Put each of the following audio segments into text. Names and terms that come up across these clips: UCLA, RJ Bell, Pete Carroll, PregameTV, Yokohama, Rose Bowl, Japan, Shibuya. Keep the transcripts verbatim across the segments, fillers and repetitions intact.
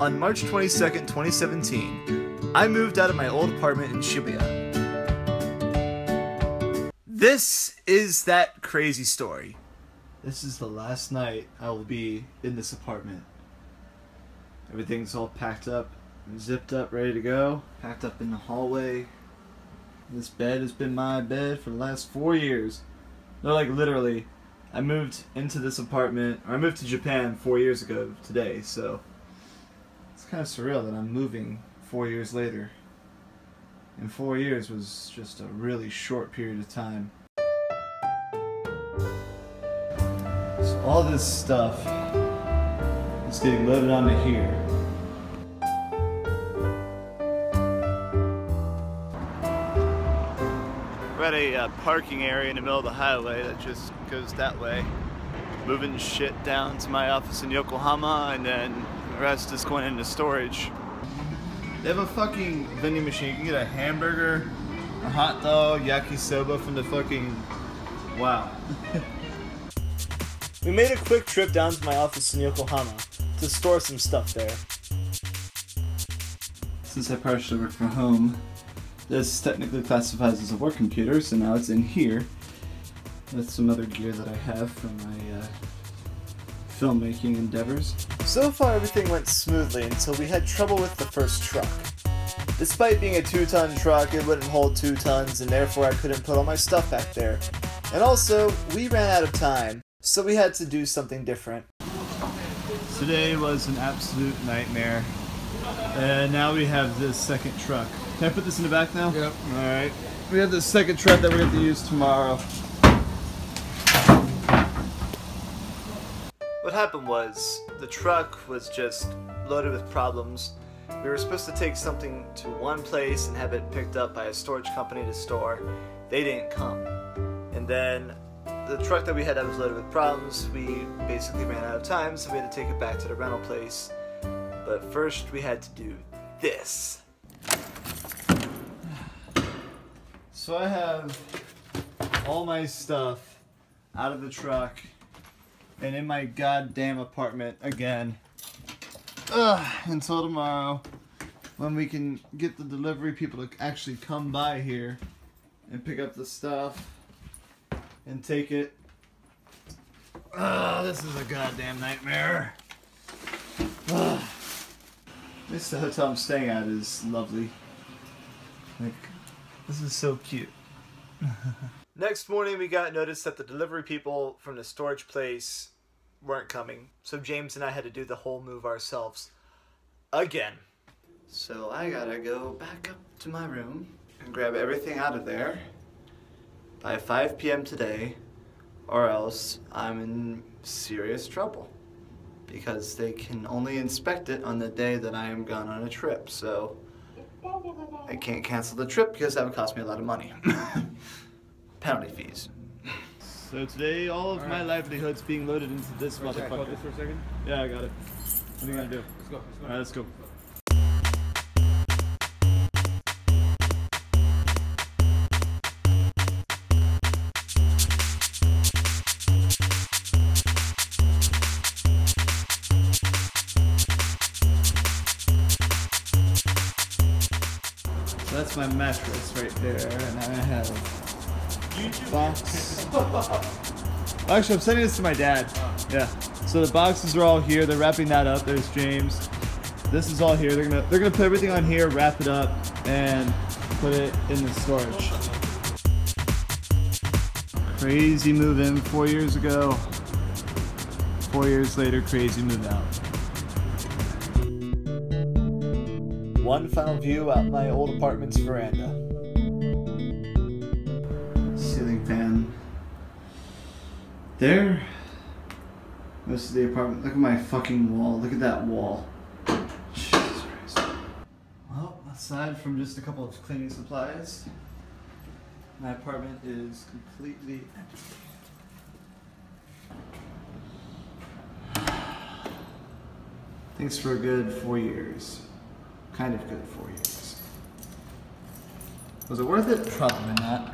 On March twenty-second, twenty seventeen, I moved out of my old apartment in Shibuya. This is that crazy story. This is the last night I will be in this apartment. Everything's all packed up, zipped up, ready to go. Packed up in the hallway. This bed has been my bed for the last four years. No, like literally, I moved into this apartment, or I moved to Japan four years ago today, so it's kind of surreal that I'm moving four years later. And four years was just a really short period of time. So all this stuff is getting loaded onto here. We're at a uh, parking area in the middle of the highway that just goes that way. Moving shit down to my office in Yokohama, and then the rest is going into storage. They have a fucking vending machine. You can get a hamburger, a hot dog, yakisoba from the fucking... wow. We made a quick trip down to my office in Yokohama to store some stuff there. Since I partially work from home, this technically classifies as a work computer, so now it's in here. That's some other gear that I have for my uh, filmmaking endeavors. So far everything went smoothly until we had trouble with the first truck. Despite being a two-ton truck, it wouldn't hold two tons, and therefore I couldn't put all my stuff back there. And also, we ran out of time, so we had to do something different. Today was an absolute nightmare. And now we have this second truck. Can I put this in the back now? Yep. Alright. We have this second truck that we're going to use tomorrow. What happened was, the truck was just loaded with problems. We were supposed to take something to one place and have it picked up by a storage company to store. They didn't come. And then, the truck that we had that was loaded with problems, we basically ran out of time, so we had to take it back to the rental place. But first, we had to do this. So I have all my stuff out of the truck and in my goddamn apartment again. Ugh, until tomorrow, when we can get the delivery people to actually come by here and pick up the stuff and take it. Ugh, this is a goddamn nightmare. Ugh. At least the hotel I'm staying at is lovely. Like, this is so cute. Next morning we got notice that the delivery people from the storage place weren't coming. So James and I had to do the whole move ourselves. Again. So I gotta go back up to my room and grab everything out of there by five P M today, or else I'm in serious trouble. Because they can only inspect it on the day that I am gone on a trip, so I can't cancel the trip because that would cost me a lot of money. Penalty fees. So today, all of all right. my livelihood's being loaded into this Wait, motherfucker. Can I hold this for a second? Yeah, I got it. What are you gonna do? Let's go. Let's go. All right, let's go. That's my mattress right there, and I have a box. Actually, I'm sending this to my dad. Yeah. So the boxes are all here. They're wrapping that up. There's James. This is all here. They're gonna they're gonna put everything on here, wrap it up, and put it in the storage. Crazy move in four years ago. Four years later, crazy move out. One final view out my old apartment's veranda. Ceiling fan. There. Most of the apartment. Look at my fucking wall. Look at that wall. Jesus Christ. Well, aside from just a couple of cleaning supplies, my apartment is completely empty. Thanks for a good four years. Kind of good for you. Was it worth it? Probably not.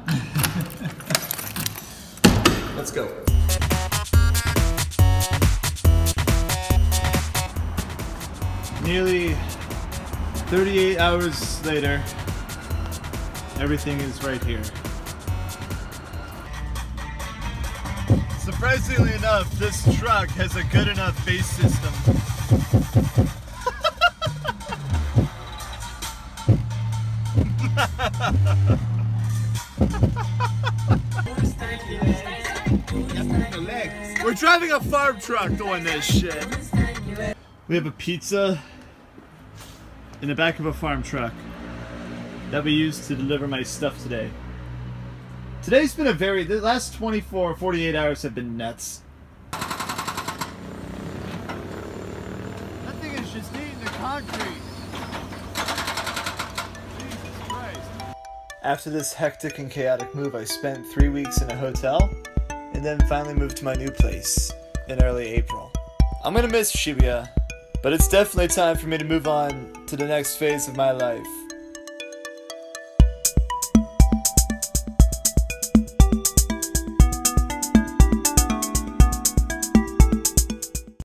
Let's go. nearly thirty-eight hours later, everything is right here. Surprisingly enough, this truck has a good enough base system. We're driving a farm truck doing this shit. We have a pizza in the back of a farm truck that we used to deliver my stuff today. Today's been a very, the last twenty-four, forty-eight hours have been nuts. That thing is just eating the concrete. Jesus Christ. After this hectic and chaotic move, I spent three weeks in a hotel and then finally moved to my new place in early April. I'm gonna miss Shibuya, but it's definitely time for me to move on to the next phase of my life.